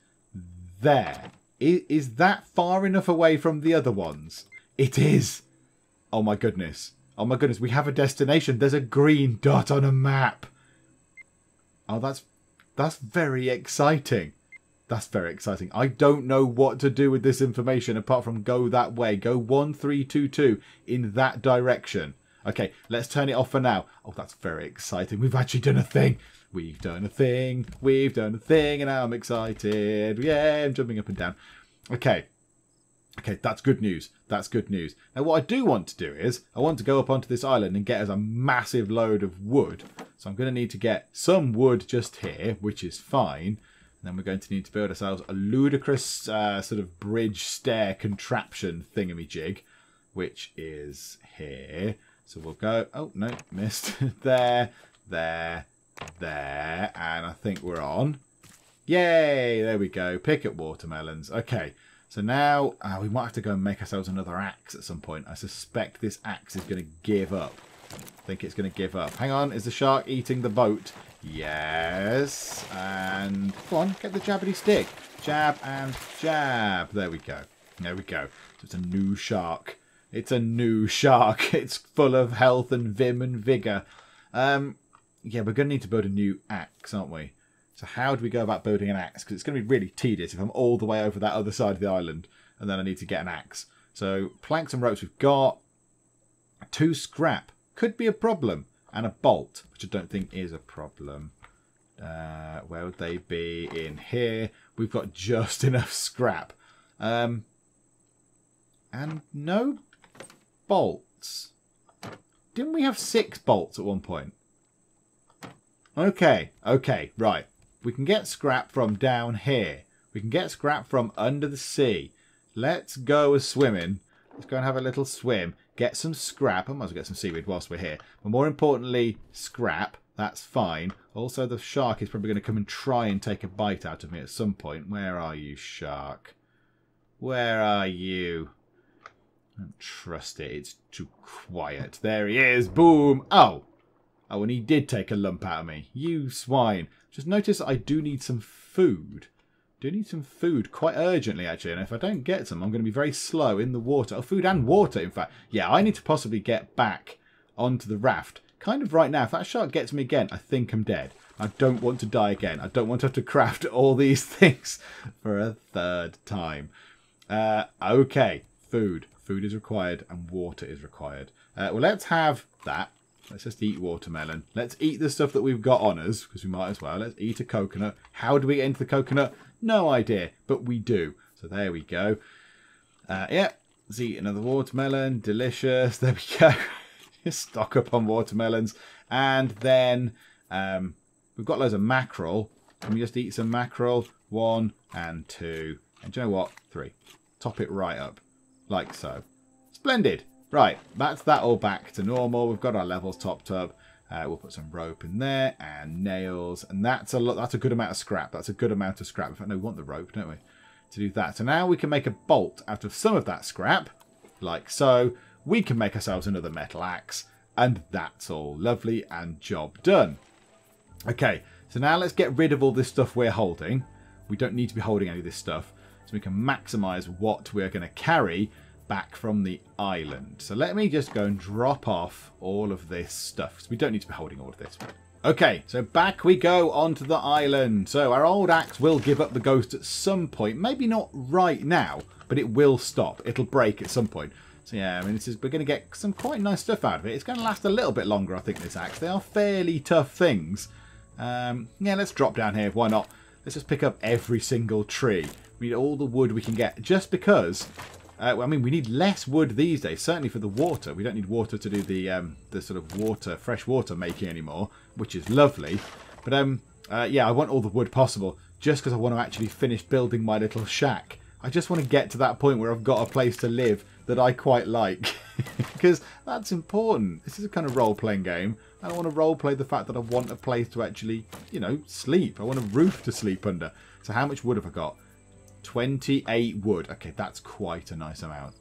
there? Is, is that far enough away from the other ones? It is. Oh, my goodness. Oh, my goodness. We have a destination. There's a green dot on a map. Oh, that's that's very exciting. That's very exciting. I don't know what to do with this information apart from go that way. Go one three two two in that direction. Okay, let's turn it off for now. Oh, that's very exciting. We've actually done a thing. We've done a thing. We've done a thing, and I'm excited. Yeah, I'm jumping up and down. Okay. Okay, that's good news. That's good news. Now, what I do want to do is I want to go up onto this island and get us a massive load of wood. So I'm going to need to get some wood just here, which is fine. And then we're going to need to build ourselves a ludicrous uh, sort of bridge stair contraption thingamajig, which is here. So we'll go, oh no, missed. There, there, there, and I think we're on. Yay, there we go, pick up watermelons. Okay, so now uh, we might have to go and make ourselves another axe at some point. I suspect this axe is going to give up. I think it's going to give up. Hang on, is the shark eating the boat? Yes, and come on, get the jabbity stick. Jab and jab, there we go, there we go. So it's a new shark. It's a new shark. It's full of health and vim and vigour. Um, yeah, we're going to need to build a new axe, aren't we? So how do we go about building an axe? Because it's going to be really tedious if I'm all the way over that other side of the island and then I need to get an axe. So planks and ropes we've got. Two scrap. Could be a problem. And a bolt, which I don't think is a problem. Uh, where would they be? In here. We've got just enough scrap. Um, and no... bolts. Didn't we have six bolts at one point? Okay, okay, right. We can get scrap from down here. We can get scrap from under the sea. Let's go a-swimming. Let's go and have a little swim. Get some scrap. I might as well get some seaweed whilst we're here. But more importantly, scrap. That's fine. Also, the shark is probably going to come and try and take a bite out of me at some point. Where are you, shark? Where are you? I don't trust it. It's too quiet. There he is. Boom. Oh. Oh, and he did take a lump out of me. You swine. Just notice I do need some food. Do need some food quite urgently, actually. And if I don't get some, I'm going to be very slow in the water. Oh, food and water, in fact. Yeah, I need to possibly get back onto the raft. Kind of right now. If that shark gets me again, I think I'm dead. I don't want to die again. I don't want to have to craft all these things for a third time. Uh, okay. Food. Food is required and water is required. Uh, well, let's have that. Let's just eat watermelon. Let's eat the stuff that we've got on us, because we might as well. Let's eat a coconut. How do we get into the coconut? No idea, but we do. So there we go. Uh, yeah, let's eat another watermelon. Delicious. There we go. Just stock up on watermelons. And then um, we've got loads of mackerel. Can we just eat some mackerel? One and two. And do you know what? Three. Top it right up. Like so. Splendid. Right, that's that all back to normal. We've got our levels topped up. Uh, we'll put some rope in there and nails. And that's a lot. That's a good amount of scrap. That's a good amount of scrap. In fact, no, we want the rope, don't we, to do that. So now we can make a bolt out of some of that scrap, like so. We can make ourselves another metal axe. And that's all lovely and job done. Okay, so now let's get rid of all this stuff we're holding. We don't need to be holding any of this stuff. So we can maximize what we're going to carry back from the island. So let me just go and drop off all of this stuff, because we don't need to be holding all of this. Okay, so back we go onto the island. So our old axe will give up the ghost at some point. Maybe not right now, but it will stop. It'll break at some point. So yeah, I mean, this is, we're going to get some quite nice stuff out of it. It's going to last a little bit longer, I think, this axe. They are fairly tough things. Um, yeah, let's drop down here. Why not? Let's just pick up every single tree. We need all the wood we can get, just because... Uh, I mean, we need less wood these days, certainly for the water. We don't need water to do the um, the sort of water, fresh water making anymore, which is lovely. But um, uh, yeah, I want all the wood possible, just because I want to actually finish building my little shack. I just want to get to that point where I've got a place to live that I quite like, because that's important. This is a kind of role-playing game. I don't want to role-play the fact that I want a place to actually, you know, sleep. I want a roof to sleep under. So how much wood have I got? twenty-eight wood. Okay, that's quite a nice amount.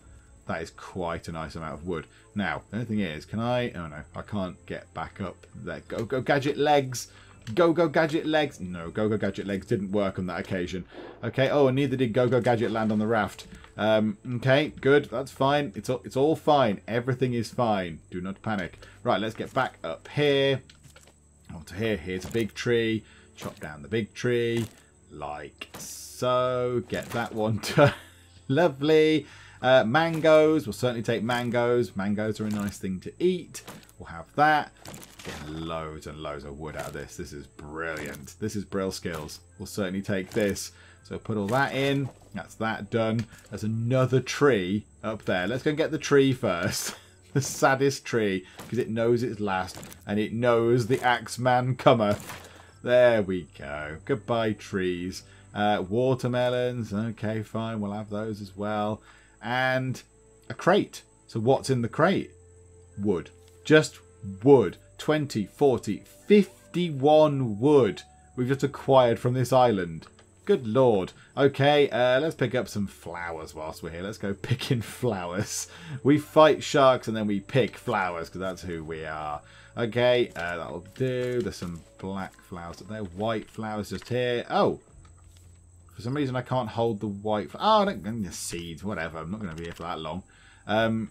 That is quite a nice amount of wood. Now, the only thing is, can I... Oh, no. I can't get back up there. Go, go, gadget legs. Go, go, gadget legs. No, go, go, gadget legs didn't work on that occasion. Okay. Oh, and neither did go, go, gadget land on the raft. Um, okay, good. That's fine. It's all, it's all fine. Everything is fine. Do not panic. Right, let's get back up here. On to here. Here's a big tree. Chop down the big tree. Like so. So, get that one done. Lovely. Uh, mangoes. We'll certainly take mangoes. Mangoes are a nice thing to eat. We'll have that. Get loads and loads of wood out of this. This is brilliant. This is Brill Skills. We'll certainly take this. So, put all that in. That's that done. There's another tree up there. Let's go and get the tree first. The saddest tree, because it knows its last and it knows the Axeman cometh. There we go. Goodbye, trees. Uh, watermelons, okay, fine, we'll have those as well. And a crate. So what's in the crate? Wood. Just wood. twenty, forty, fifty-one wood we've just acquired from this island. Good lord. Okay, uh, let's pick up some flowers whilst we're here. Let's go picking flowers. We fight sharks and then we pick flowers, because that's who we are. Okay, uh, that'll do. There's some black flowers up there. White flowers just here. Oh! For some reason, I can't hold the white... Oh, I don't... And the seeds, whatever. I'm not going to be here for that long. Um,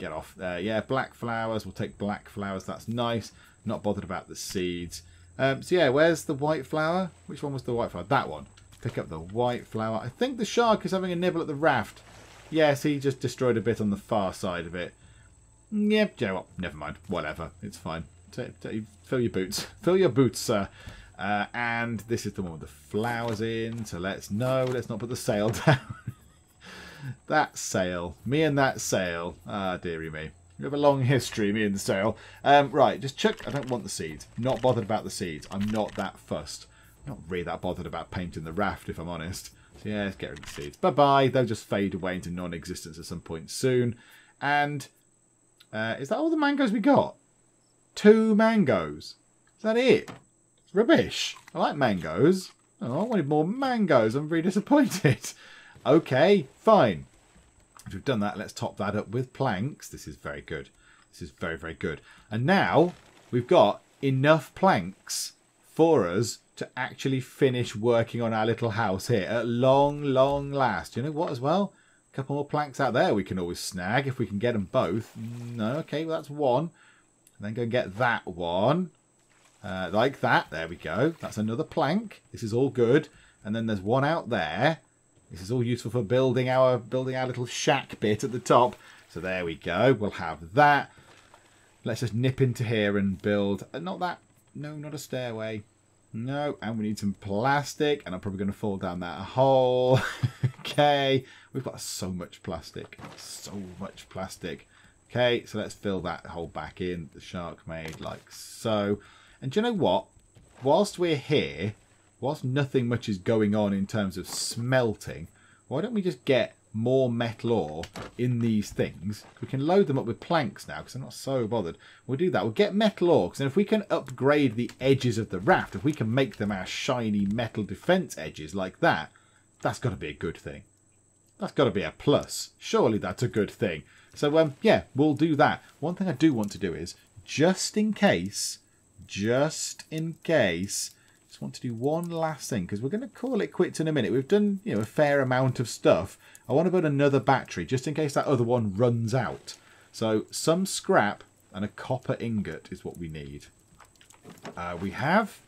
get off. Uh, yeah, black flowers. We'll take black flowers. That's nice. Not bothered about the seeds. Um, so, yeah, where's the white flower? Which one was the white flower? That one. Pick up the white flower. I think the shark is having a nibble at the raft. Yes, he just destroyed a bit on the far side of it. Yep. Yeah, you know what? Never mind. Whatever. It's fine. Take, take, fill your boots. Fill your boots, sir. Uh, and this is the one with the flowers in, so let's no, let's not put the sail down. That sail, me and that sail, ah, dearie me. We have a long history, me and the sale. Um, right, just chuck. I don't want the seeds. Not bothered about the seeds. I'm not that fussed. I'm not really that bothered about painting the raft, if I'm honest. So yeah, let's get rid of the seeds. Bye-bye. They'll just fade away into non-existence at some point soon. And uh, is that all the mangoes we got? Two mangoes. Is that it? It's rubbish. I like mangoes. Oh, I wanted more mangoes. I'm really disappointed. Okay, fine. If we've done that, let's top that up with planks. This is very good. This is very, very good. And now we've got enough planks for us to actually finish working on our little house here at long, long last. You know what as well? A couple more planks out there we can always snag if we can get them both. No, okay, well, that's one. And then go and get that one. Uh, like that. There we go. That's another plank. This is all good. And then there's one out there. This is all useful for building our building our little shack bit at the top. So there we go. We'll have that. Let's just nip into here and build. Uh, not that. No, not a stairway. No. And we need some plastic. And I'm probably going to fall down that hole. Okay. We've got so much plastic. So much plastic. Okay. So let's fill that hole back in. The shark made like so. And do you know what? Whilst we're here... Whilst nothing much is going on in terms of smelting, why don't we just get more metal ore in these things? We can load them up with planks now because I'm not so bothered. We'll do that. We'll get metal ore because if we can upgrade the edges of the raft, if we can make them our shiny metal defense edges like that, that's got to be a good thing. That's got to be a plus. Surely that's a good thing. So, um, yeah, we'll do that. One thing I do want to do is, just in case, just in case... want to do one last thing because we're going to call it quits in a minute. We've done, you know, a fair amount of stuff. I want to build another battery just in case that other one runs out. So some scrap and a copper ingot is what we need. Uh, we have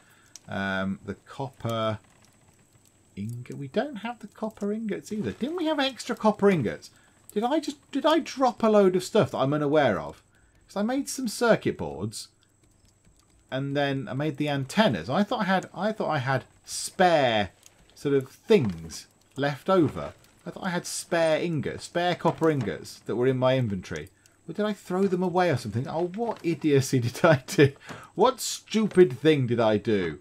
um, the copper ingot. We don't have the copper ingots either. Didn't we have extra copper ingots? Did I just did I drop a load of stuff that I'm unaware of? Because I made some circuit boards. And then I made the antennas. I thought I had I thought I had spare sort of things left over. I thought I had spare ingots, spare copper ingots that were in my inventory. Or did I throw them away or something? Oh, what idiocy did I do? What stupid thing did I do?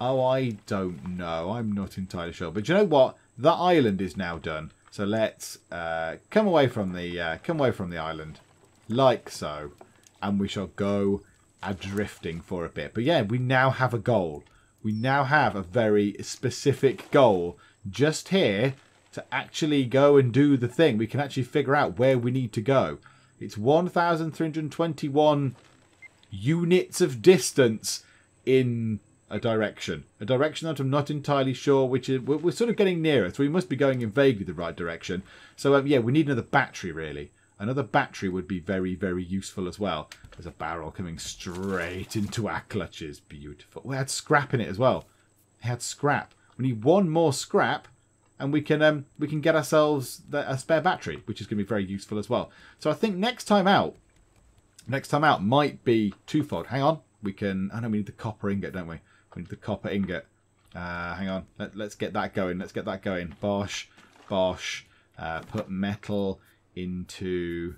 Oh, I don't know. I'm not entirely sure. But you know what? The island is now done. So let's uh, come away from the uh, come away from the island, like so, and we shall go. Are drifting for a bit. But yeah, we now have a goal. We now have a very specific goal just here to actually go and do the thing. We can actually figure out where we need to go. It's one thousand three hundred twenty-one units of distance in a direction. A direction that I'm not entirely sure which is... We're sort of getting nearer, so we must be going in vaguely the right direction. So um, yeah, we need another battery really. Another battery would be very, very useful as well. There's a barrel coming straight into our clutches. Beautiful. We had scrap in it as well. We had scrap. We need one more scrap, and we can um, we can get ourselves the, a spare battery, which is going to be very useful as well. So I think next time out, next time out might be twofold. Hang on. We can... Oh, no, we need the copper ingot, don't we? We need the copper ingot. Uh, hang on. Let, let's get that going. Let's get that going. Bosh. Bosh. Uh, put metal... into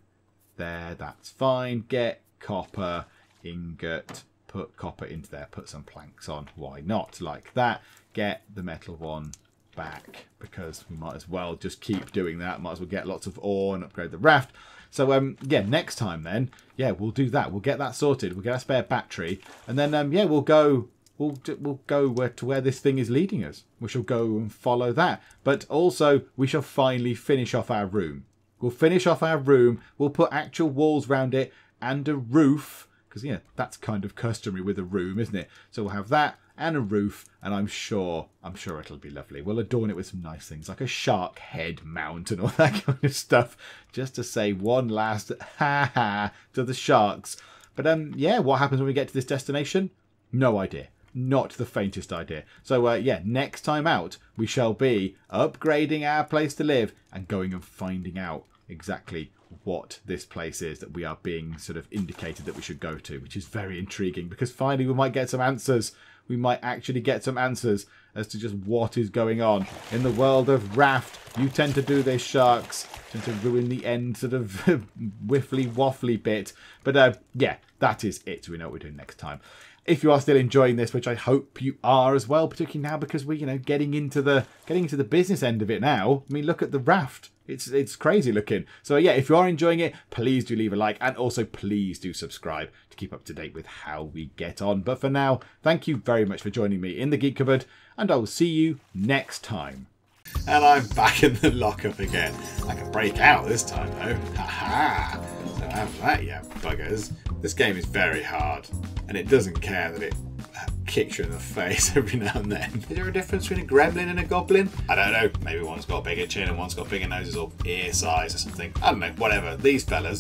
there. That's fine. Get copper ingot, put copper into there, put some planks on, why not, like that. Get the metal one back because we might as well just keep doing that. Might as well get lots of ore and upgrade the raft. So um yeah, next time then, yeah, we'll do that. We'll get that sorted. We'll get a spare battery, and then um yeah, we'll go We'll, we'll go where, to where this thing is leading us. We shall go and follow that, but also we shall finally finish off our room. We'll finish off our room. We'll put actual walls round it and a roof. Because, you know, that's kind of customary with a room, isn't it? So we'll have that and a roof. And I'm sure, I'm sure it'll be lovely. We'll adorn it with some nice things like a shark head mount and all that kind of stuff. Just to say one last ha-ha to the sharks. But, um, yeah, what happens when we get to this destination? No idea. Not the faintest idea. So, uh, yeah, next time out, we shall be upgrading our place to live and going and finding out exactly what this place is that we are being sort of indicated that we should go to, which is very intriguing because finally we might get some answers. we might actually get some answers as to just what is going on. In the world of Raft, you tend to do this, sharks. Tend to ruin the end sort of whiffly-waffly bit. But, uh, yeah, that is it. We know what we're doing next time. If you are still enjoying this, which I hope you are as well, particularly now because we're, you know, getting into the getting into the business end of it now. I mean, look at the Raft. It's it's crazy looking. So, yeah, if you are enjoying it, please do leave a like. And also, please do subscribe to keep up to date with how we get on. But for now, thank you very much for joining me in the Geek Cupboard. And I will see you next time. And I'm back in the lockup again. I can break out this time, though. Ha-ha! Don't have that yet, buggers. This game is very hard, and it doesn't care that it kicks you in the face every now and then. Is there a difference between a gremlin and a goblin? I don't know. Maybe one's got a bigger chin and one's got bigger noses or ear size or something. I don't know. Whatever. These fellas.